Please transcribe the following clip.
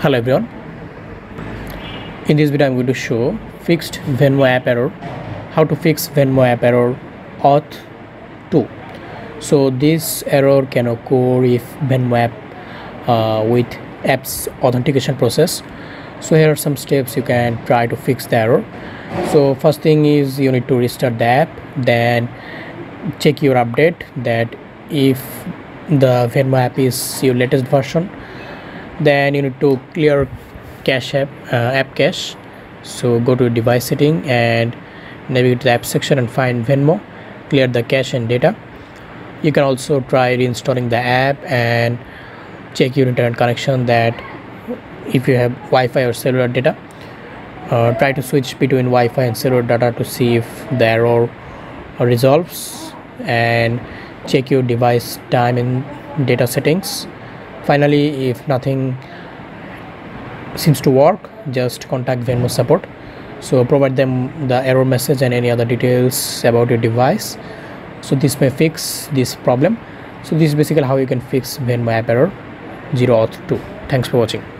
Hello everyone, in this video I'm going to show fixed Venmo app error, how to fix Venmo app error auth2. So this error can occur if Venmo app with app's authentication process. So here are some steps you can try to fix the error. So first thing is you need to restart the app, then check your update that if the Venmo app is your latest version. Then you need to clear cache app cache, so go to device setting and navigate to the app section and find Venmo, clear the cache and data. You can also try reinstalling the app and check your internet connection that if you have Wi-Fi or cellular data. Try to switch between Wi-Fi and cellular data to see if the error resolves, and check your device time and data settings. Finally, if nothing seems to work, just contact Venmo support. So provide them the error message and any other details about your device. So this may fix this problem. So this is basically how you can fix Venmo app error 0 auth 2. Thanks for watching.